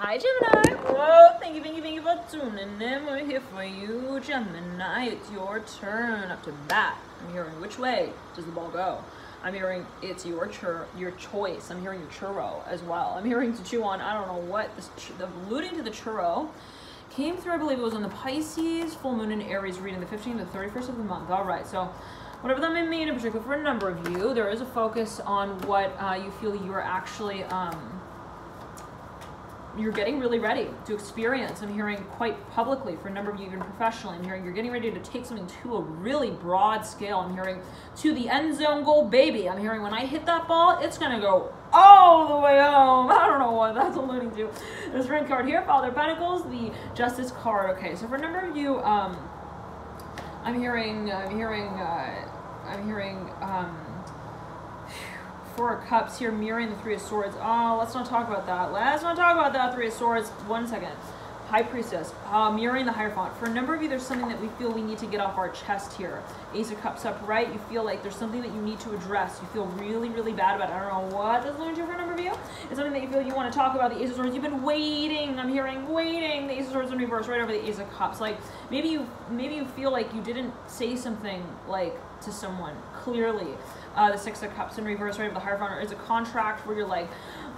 Hi, Gemini. Whoa, thank you for tuning in. We're here for you, Gemini. It's your turn. Up to bat. I'm hearing, which way does the ball go? I'm hearing, it's your choice. I'm hearing your churro as well. I'm hearing to chew on, I don't know what. The alluding to the churro came through, I believe it was on the Pisces, full moon in Aries, reading the 15th to the 31st of the month. All right, so whatever that may mean, in particular for a number of you, there is a focus on what you feel you are actually, you're getting really ready to experience. I'm hearing quite publicly for a number of you, even professionally. I'm hearing you're getting ready to take something to a really broad scale. I'm hearing to the end zone goal, baby. I'm hearing when I hit that ball, it's going to go all the way home. I don't know what that's alluding to. There's a ring card here, Father Pentacles, the Justice card. Okay, so for a number of you, I'm hearing Four of Cups here, mirroring the Three of Swords. Oh, let's not talk about that. Let's not talk about that, Three of Swords. One second. High Priestess, mirroring the Hierophant. For a number of you, there's something that we feel we need to get off our chest here. Ace of Cups upright. You feel like there's something that you need to address. You feel really, really bad about it. I don't know what that's alluding to for a number of you. It's something that you feel you want to talk about. The Ace of Swords, you've been waiting. I'm hearing waiting. The Ace of Swords in reverse, right over the Ace of Cups. Like maybe you feel like you didn't say something like to someone clearly. The Six of Cups in reverse, right over the Hierophant, is a contract where you're like,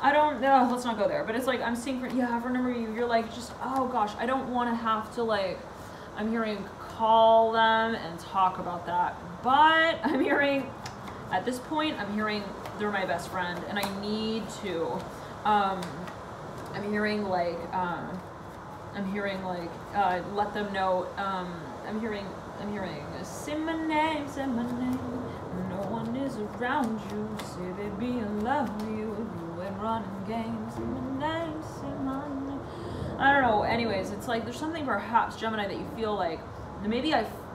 I don't know, let's not go there. But it's like, I'm seeing, for a number of you, you're like, just, oh gosh, I don't want to have to, like, I'm hearing call them and talk about that. But I'm hearing, at this point, I'm hearing they're my best friend and I need to. I'm hearing like, let them know. I'm hearing, say my name, say my name. No one is around you, say they be in love with you. Running games, I don't know. Anyways, it's like there's something perhaps, Gemini, that you feel like maybe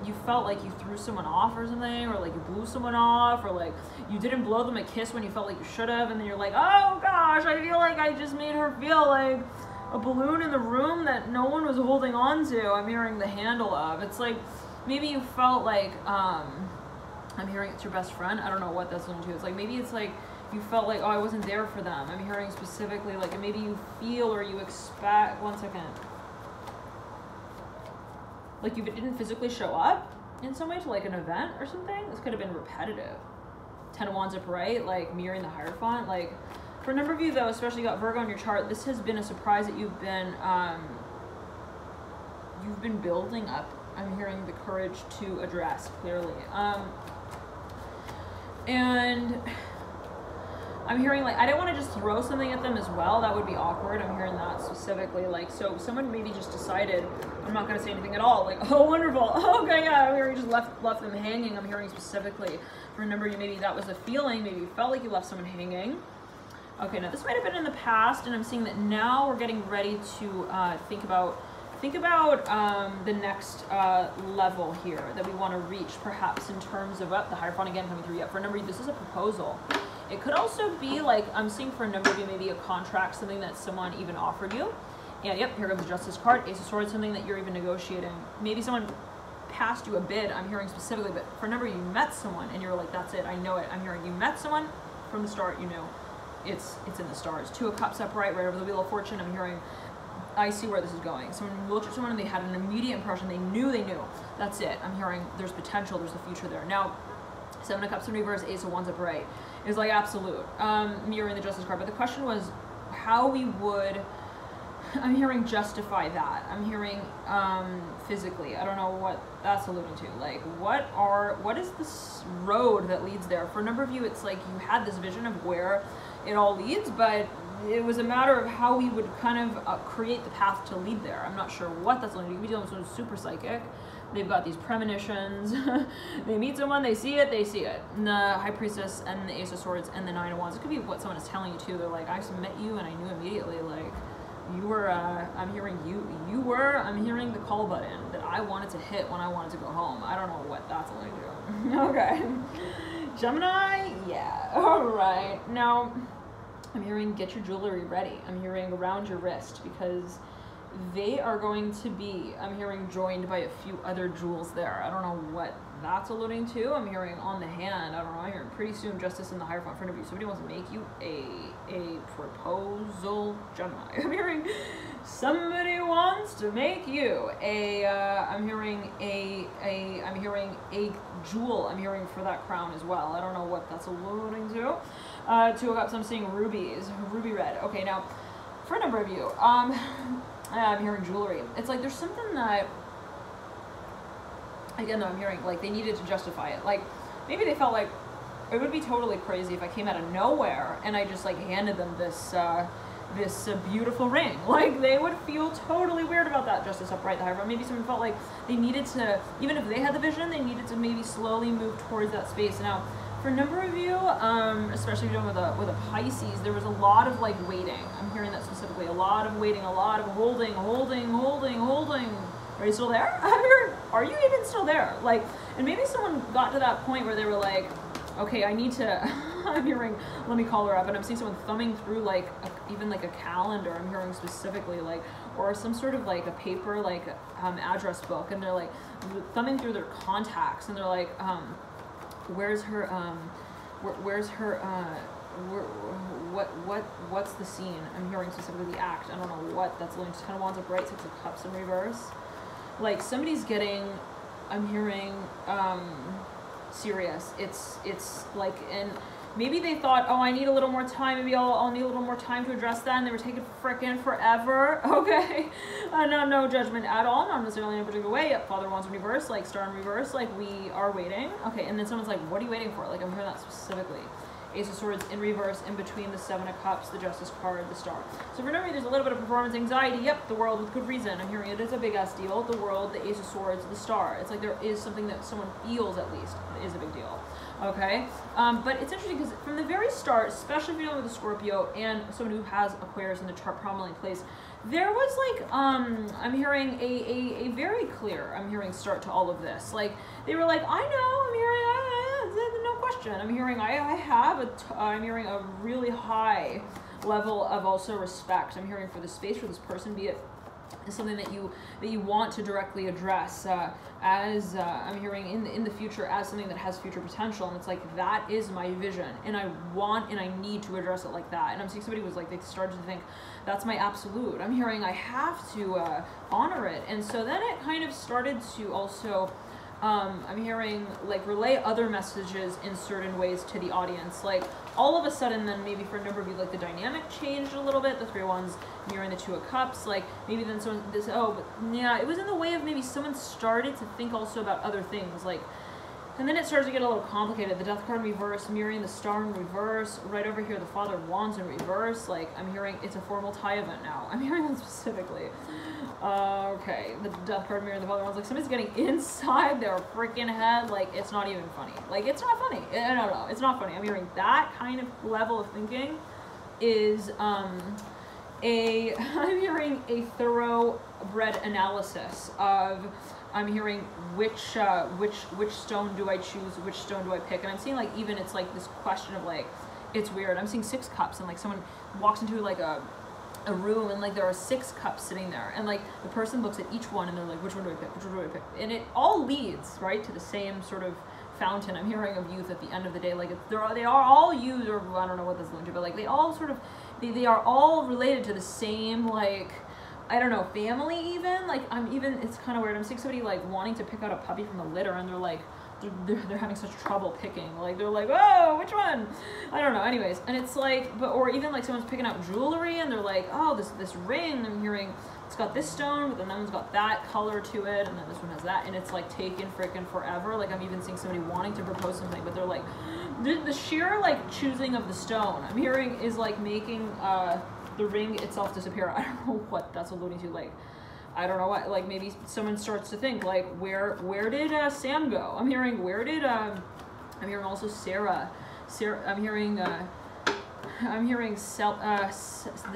you felt like you threw someone off or something, or like you blew someone off, or like you didn't blow them a kiss when you felt like you should have, and then you're like, oh gosh, I feel like I just made her feel like a balloon in the room that no one was holding on to. I'm hearing the handle of. It's like maybe you felt like I'm hearing it's your best friend. I don't know what that's going to do. It's like maybe it's like you felt like, oh, I wasn't there for them. I'm hearing specifically like maybe you feel or you expect, one second, like you didn't physically show up in some way to like an event or something. This could have been repetitive. Ten of Wands upright, like mirroring the Hierophant. Like for a number of you though, especially you got Virgo on your chart, this has been a surprise that you've been building up. I'm hearing the courage to address clearly. And I'm hearing like, I don't want to just throw something at them as well. That would be awkward. I'm hearing that specifically. Like, so someone maybe just decided, I'm not going to say anything at all. Like, oh, wonderful. Oh, okay, yeah. I'm hearing just left them hanging. I'm hearing specifically. Remember, you maybe that was a feeling. Maybe you felt like you left someone hanging. Okay, now this might have been in the past, and I'm seeing that now we're getting ready to think about the next level here that we want to reach, perhaps in terms of the Hierophant again coming through. Yet for a number of you, this is a proposal. It could also be like, I'm seeing for a number of you, maybe a contract, something that someone even offered you. And yep, here comes the Justice card, Ace of Swords, something that you're even negotiating. Maybe someone passed you a bid, I'm hearing specifically, but for a number of you, met someone and you were like, that's it, I know it. I'm hearing you met someone from the start, you know, it's in the stars. Two of Cups upright, right over the Wheel of Fortune, I'm hearing, I see where this is going. Someone looked at someone and they had an immediate impression. They knew. That's it. I'm hearing there's potential. There's the future there. Now, Seven of Cups in reverse, Ace of Wands upright is like absolute. Mirroring the Justice card. But the question was how we would, I'm hearing justify that. I'm hearing physically. I don't know what that's alluding to. Like what is this road that leads there? For a number of you, it's like you had this vision of where it all leads, but it was a matter of how we would kind of create the path to lead there. I'm not sure what that's going to be. We're dealing with someone who's super psychic. They've got these premonitions. They meet someone, they see it. And the High Priestess and the Ace of Swords and the Nine of Wands. It could be what someone is telling you too. They're like, I just met you and I knew immediately, like, you were, I'm hearing you were, I'm hearing the call button that I wanted to hit when I wanted to go home. I don't know what that's going to do. Okay. Gemini? Yeah. All right. Now, I'm hearing get your jewelry ready. I'm hearing around your wrist because They are going to be, I'm hearing, joined by a few other jewels there. I don't know what that's alluding to. I'm hearing on the hand. I don't know. I'm hearing pretty soon justice in the Hierophant in front of you. Somebody wants to make you a proposal, Gemini. I'm hearing somebody wants to make you a, I'm hearing a jewel. I'm hearing for that crown as well. I don't know what that's alluding to. 2 of Cups, I'm seeing rubies, ruby red. Okay, now, for a number of you, I'm hearing jewelry. It's like there's something that, again, though, I'm hearing like they needed to justify it. Like maybe they felt like it would be totally crazy if I came out of nowhere and I just like handed them this this beautiful ring. Like they would feel totally weird about that. Justice upright, the Hierophant. Maybe someone felt like they needed to, even if they had the vision, they needed to maybe slowly move towards that space. Now, for a number of you, especially if you're dealing with a Pisces, there was a lot of like waiting. I'm hearing that specifically. A lot of waiting, a lot of holding. Are you still there? Are you even still there? Like, and maybe someone got to that point where they were like, okay, I need to, I'm hearing, let me call her up, and I'm seeing someone thumbing through like, even like a calendar, I'm hearing specifically, like, or some sort of like a paper, like address book, and they're like thumbing through their contacts, and they're like, what's the scene? I'm hearing specifically the act. I don't know what that's linked to. 10 of Wands upright, 6 of Cups in reverse. Like somebody's getting, I'm hearing, serious. It's like, and maybe they thought, oh, I need a little more time. Maybe I'll need a little more time to address that. And they were taking frickin' forever. Okay. No judgment at all. Not necessarily in a particular way. Yep, Father Wands in reverse, like star in reverse, like we are waiting. Okay. And then someone's like, what are you waiting for? Like I'm hearing that specifically. Ace of Swords in reverse, in between the 7 of Cups, the Justice card, the star. So for no reason, there's a little bit of performance anxiety. Yep, the world, with good reason. I'm hearing it is a big ass deal. The world, the Ace of Swords, the star. It's like there is something that someone feels at least is a big deal. Okay, but it's interesting because from the very start, especially if you're dealing with a Scorpio and someone who has Aquarius in the chart prominently placed, there was like, I'm hearing a very clear, I'm hearing start to all of this. Like they were like, I know, I'm hearing, no question. I'm hearing, I have I'm hearing a really high level of also respect. I'm hearing for the space for this person, be it something that you want to directly address as I'm hearing in the future as something that has future potential, and it's like that is my vision, and I want and I need to address it like that. And I'm seeing somebody was like they started to think that's my absolute. I'm hearing I have to honor it, and so then it kind of started to also. I'm hearing like relay other messages in certain ways to the audience. Like all of a sudden then maybe for a number of you like the dynamic changed a little bit. The 3 of Wands mirroring the 2 of Cups. Like maybe then someone, this, oh, but yeah, it was in the way of maybe someone started to think also about other things. Like, and then it started to get a little complicated. The Death card in reverse, mirroring the star in reverse. Right over here, the Father of Wands in reverse. Like I'm hearing it's a formal tie event now. I'm hearing that specifically. Okay, the Death card mirror, the Father one's like somebody's getting inside their freaking head. Like it's not even funny. Like it's not funny. No, it's not funny. I'm hearing that kind of level of thinking is I'm hearing a thoroughbred analysis of. I'm hearing which stone do I choose? Which stone do I pick? And I'm seeing like even it's like this question of like it's weird. I'm seeing 6 cups and like someone walks into like a room and like there are 6 cups sitting there and like the person looks at each one and they're like, which one do I pick, which one do I pick? And it all leads right to the same sort of fountain I'm hearing of youth at the end of the day. Like they are all youth, or I don't know what this is linked to, but like they all sort of they are all related to the same, like I don't know, family even. Like it's kind of weird. I'm seeing somebody like wanting to pick out a puppy from the litter and they're like they're having such trouble picking. Like they're like, oh, which one? I don't know. Anyways, and it's like, but or even like someone's picking out jewelry and they're like, oh, this ring. I'm hearing it's got this stone, but then that one's got that color to it, and then this one has that, and it's like taken frickin' forever. Like I'm even seeing somebody wanting to propose something, but they're like, the sheer like choosing of the stone I'm hearing is like making the ring itself disappear. I don't know what that's alluding to. Like. I don't know what, like maybe someone starts to think like where did Sam go? I'm hearing where did I'm hearing also Sarah I'm hearing the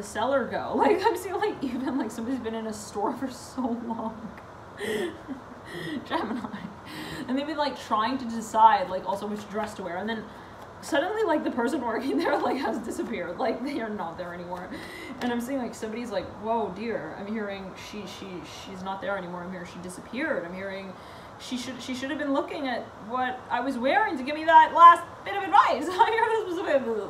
seller go. Like I'm seeing like even like somebody's been in a store for so long. Gemini. And maybe like trying to decide like also which dress to wear, and then suddenly like the person working there like has disappeared, like they are not there anymore, and I'm seeing like somebody's like, whoa dear, I'm hearing she's not there anymore, I'm hearing she disappeared, I'm hearing she should have been looking at what I was wearing to give me that last bit of advice.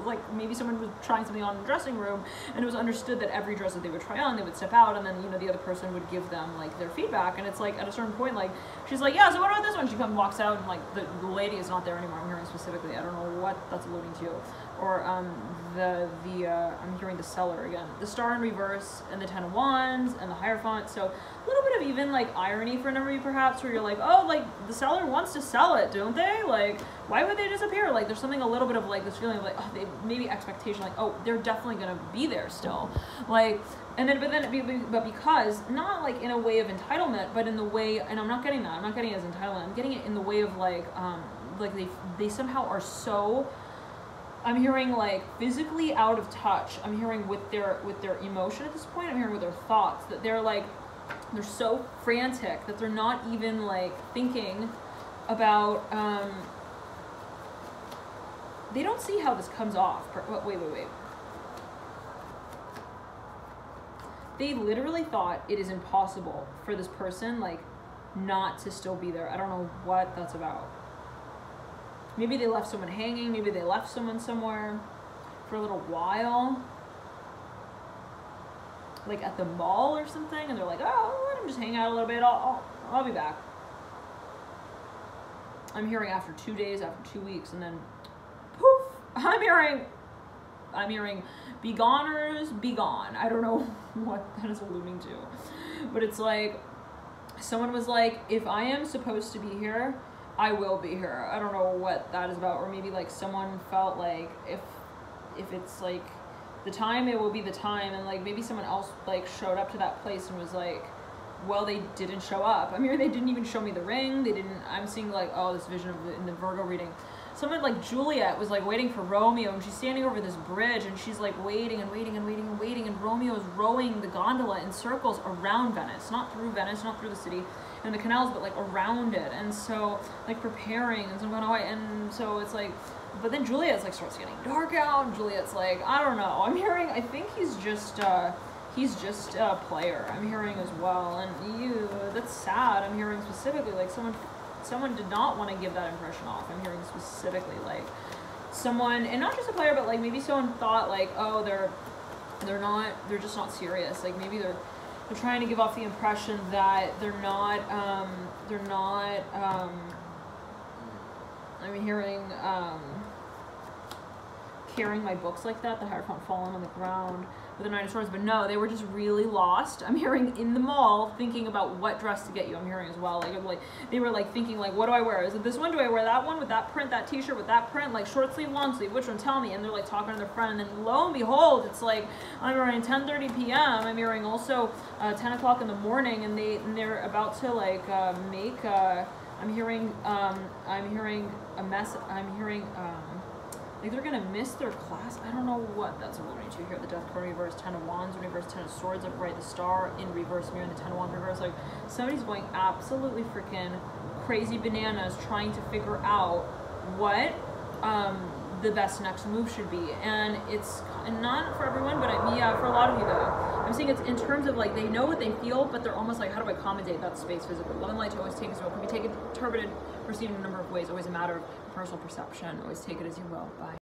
Like maybe someone was trying something on in the dressing room, and it was understood that every dress that they would try on, they would step out, and then, you know, the other person would give them like their feedback. And it's like at a certain point, like she's like, yeah, so what about this one? She comes, walks out, and like the lady is not there anymore. I'm hearing specifically, I don't know what that's alluding to, or I'm hearing the seller again, the star in reverse, and the 10 of wands, and the Hierophant. So a little bit of even like irony for a number of you perhaps, where you're like, oh, like the seller wants to sell it, don't they? Like, why would they disappear? Like there's something a little bit of like this feeling of like, oh, they, maybe expectation, like, oh, they're definitely gonna be there still, like, and then but because not like in a way of entitlement, but in the way, and I'm not getting that, I'm not getting it as entitlement, I'm getting it in the way of like they somehow are so, I'm hearing like physically out of touch, I'm hearing with their emotion at this point, I'm hearing with their thoughts, that they're like, they're so frantic that they're not even like thinking about, they don't see how this comes off. Wait. They literally thought it is impossible for this person like not to still be there. I don't know what that's about. Maybe they left someone hanging, maybe they left someone somewhere for a little while, like at the mall or something, and they're like, oh, let him just hang out a little bit, I'll be back. I'm hearing after 2 days, after 2 weeks, and then poof, I'm hearing begoners, be gone. I don't know what that is alluding to, but it's like someone was like, if I am supposed to be here, I will be here. I don't know what that is about. Or maybe like someone felt like if it's like the time, it will be the time, and like maybe someone else like showed up to that place and was like, well, they didn't show up. I mean, they didn't even show me the ring. They didn't. I'm seeing like, oh, this vision of in the Virgo reading, someone like Juliet was like waiting for Romeo, and she's standing over this bridge, and she's like waiting and waiting and waiting and waiting, and Romeo is rowing the gondola in circles around Venice, not through Venice, not through the city and the canals, but like around it, and so like preparing and so going away, and so it's like, but then Juliet's like starts getting dark out, and Juliet's like, I don't know, I'm hearing, I think he's just a player, I'm hearing as well, and ew, that's sad. I'm hearing specifically like someone did not want to give that impression off. I'm hearing specifically like someone, and not just a player, but like maybe someone thought like, oh, they're just not serious, like maybe they're trying to give off the impression that they're not I'm hearing carrying my books like that, the Hierophant fallen on the ground with the 9 of Swords, but no, they were just really lost. I'm hearing in the mall thinking about what dress to get you. I'm hearing as well, like they were like thinking like, what do I wear? Is it this one? Do I wear that one with that print, that t-shirt with that print, like short sleeve, long sleeve, which one, tell me? And they're like talking to their friend, and then lo and behold, it's like I'm hearing 10:30 p.m. I'm hearing also 10 o'clock in the morning, and they're about to like make like they're gonna miss their class. I don't know what that's alluding to here. The Death card in reverse, 10 of wands in reverse, 10 of swords upright, the star in reverse mirror, and the 10 of wands in reverse. Like somebody's going absolutely freaking crazy bananas trying to figure out what the best next move should be, and it's not for everyone, but yeah, for a lot of you though. I'm seeing it's in terms of like they know what they feel, but they're almost like, how do I accommodate that space physically? Love and light always take as well, can be taken, interpreted, perceived in a number of ways. Always a matter of personal perception. Always take it as you will. Bye.